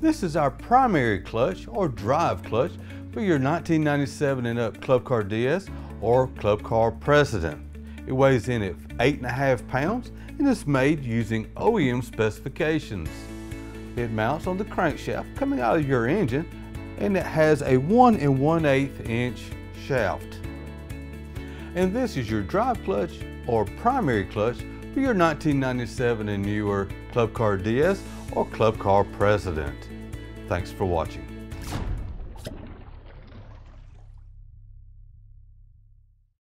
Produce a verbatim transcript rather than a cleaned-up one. This is our primary clutch or drive clutch for your nineteen ninety-seven and up Club Car D S or Club Car President. It weighs in at eight and a half pounds and is made using O E M specifications. It mounts on the crankshaft coming out of your engine, and it has a one and one-eighth inch shaft. And this is your drive clutch or primary clutch for your nineteen ninety-seven and newer Club Car D S or Club Car President. Thanks for watching.